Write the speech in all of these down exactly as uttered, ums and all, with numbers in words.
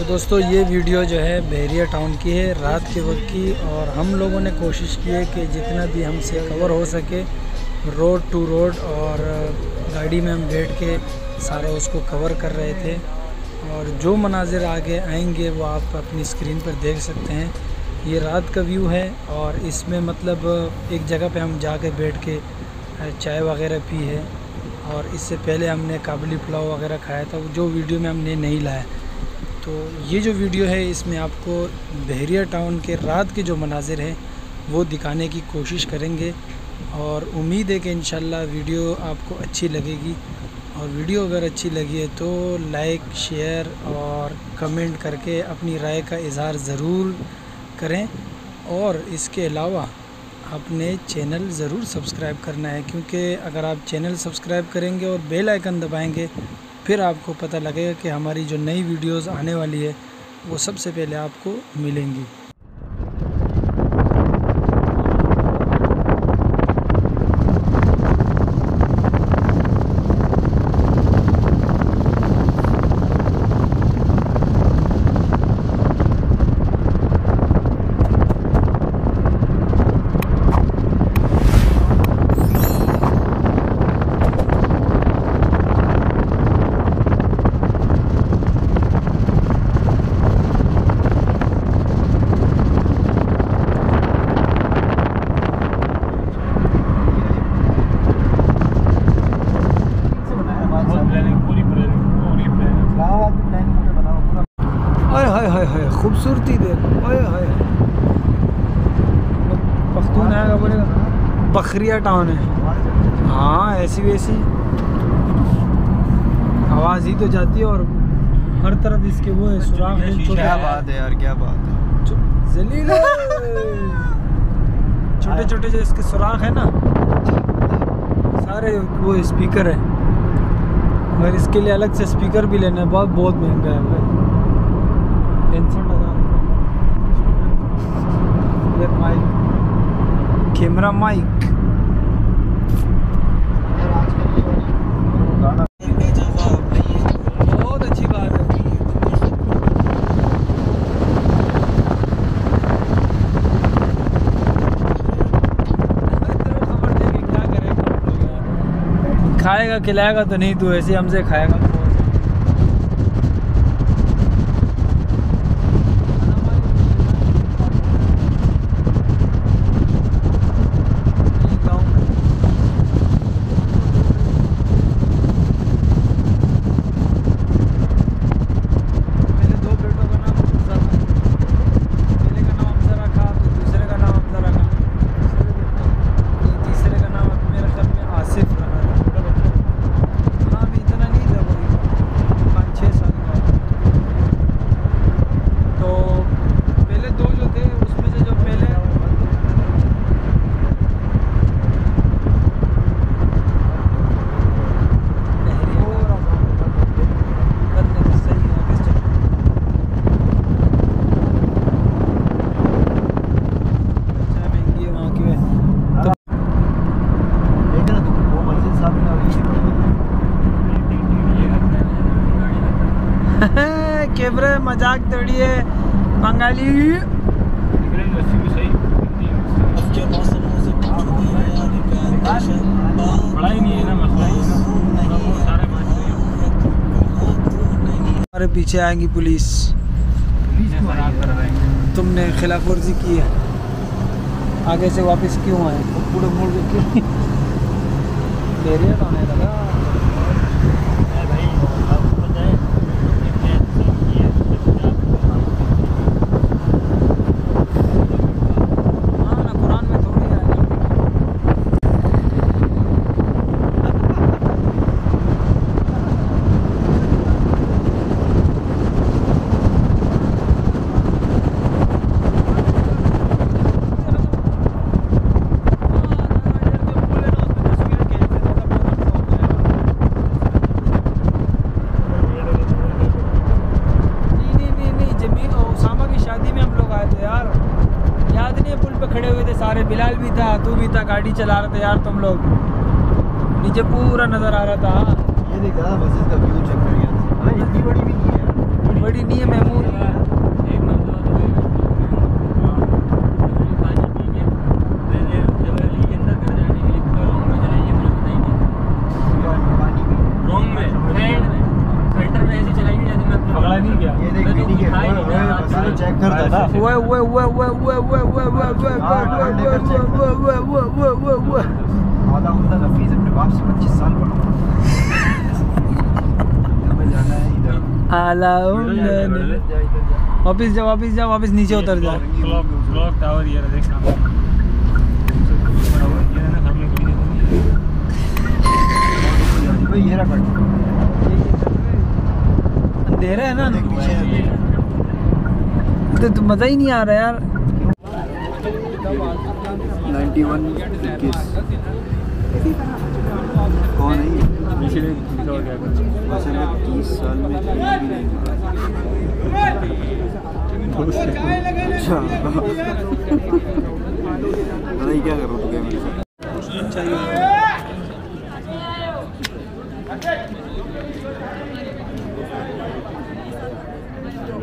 तो दोस्तों ये वीडियो जो है बहरिया टाउन की है, रात के वक्त की, और हम लोगों ने कोशिश की है कि जितना भी हमसे कवर हो सके रोड टू रोड, और गाड़ी में हम बैठ के सारा उसको कवर कर रहे थे। और जो मनाजिर आगे आएंगे वो आप अपनी स्क्रीन पर देख सकते हैं। ये रात का व्यू है और इसमें मतलब एक जगह पे हम जाके बैठ के चाय वग़ैरह पी है, और इससे पहले हमने काबुली पुलाव वग़ैरह खाया था, जो वीडियो में हमने नहीं लाया। तो ये जो वीडियो है इसमें आपको बहरिया टाउन के रात के जो मनाजिर हैं वो दिखाने की कोशिश करेंगे, और उम्मीद है कि इंशाल्लाह वीडियो आपको अच्छी लगेगी। और वीडियो अगर अच्छी लगी है तो लाइक, शेयर और कमेंट करके अपनी राय का इजहार ज़रूर करें, और इसके अलावा अपने चैनल ज़रूर सब्सक्राइब करना है, क्योंकि अगर आप चैनल सब्सक्राइब करेंगे और बेल आइकन दबाएंगे फिर आपको पता लगेगा कि हमारी जो नई वीडियोस आने वाली है वो सबसे पहले आपको मिलेंगी। खूबसूरती देखो, ओए हाय, पख्तून है, बोलेगा बहरिया टाउन है। हाँ ऐसी वैसी आवाज़ ही तो जाती है, और हर तरफ इसके वो है सुराख है। क्या बात है यार, क्या बात है, जलील है। छोटे छोटे जो इसके सुराख है ना सारे वो स्पीकर है, और इसके लिए अलग से स्पीकर भी लेना है, बहुत बहुत महंगा है भाई। माइक, कैमरा माइक, बहुत अच्छी बात है। क्या करेगा, खाएगा खिलाएगा तो नहीं, तू ऐसे हमसे खाएगा। कैमरा मजाक थोड़ी है बंगाली। हमारे पीछे आएंगी पुलिस, तुमने खिलाफ वर्जी की है, आगे से वापस क्यों आए, पूरे मोड़ के क्यों बहरिया टाउन है लगा। बिलाल भी था, तू भी था, गाड़ी चला रहे थे यार तुम लोग, नीचे पूरा नजर आ रहा था। ये देखा बसेस का व्यू चेक करिए, इतनी बड़ी भी नहीं है, बड़ी नहीं है महमूद। भूल गया, चेक करता था। वो वो वो वो वो वो वो वो वो वो आधा उम्र नफीस अपने बाप से पच्चीस साल बड़ा जाना है इधर। आला उम्र वापस जा, वापस जा, वापस नीचे उतर जा। क्लॉक टावर ये देख सामने। ये रहा अंधेरा है ना, तो, तो मज़ा ही नहीं आ रहा यार। कौन है ये? क्या करो चाहिए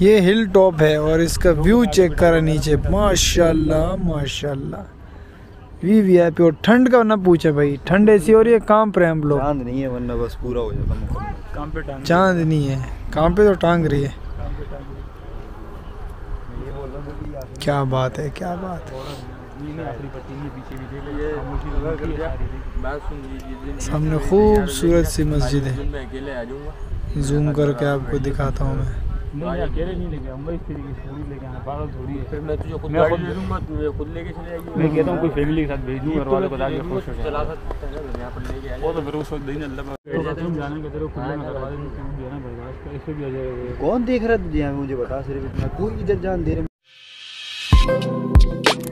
ये हिल टॉप है और इसका व्यू चेक करा नीचे, माशाल्लाह माशाल्लाह वीवीआईपी। और ठंड का ना पूछे भाई, ठंड ऐसी हो रही है काम पर हम लोग। चांद नहीं है वरना बस पूरा हो जाता काम पे। टांग चांद नहीं है काम पे, तो टांग रही है। क्या बात है, क्या बात है। सामने खूबसूरत सी मस्जिद है, जूम करके आपको दिखाता हूँ मैं। नहीं अकेले नहीं लेके आऊंगा, इस तरीके से पूरी लेके आना पागल थोड़ी है। फिर मैं तुझे खुद गाड़ी ले लूंगा, तू खुद लेके चले जाएगी। मैं कहता हूं कोई फैमिली के साथ भेज दूं, घर वाले बता के खुश हो जाएंगे। चला सकते हैं यहां पर लेके आएंगे। वो तो फिर उस वक्त दिन अल्लाह पर जाते हैं जाने के तरफ खुद ना करवा देंगे ना बर्दाश्त कर। इससे भी आ जाएगा। कौन देख रहा है तुझे? मुझे बता, सिर्फ इतना कोई इधर जान दे रहा है।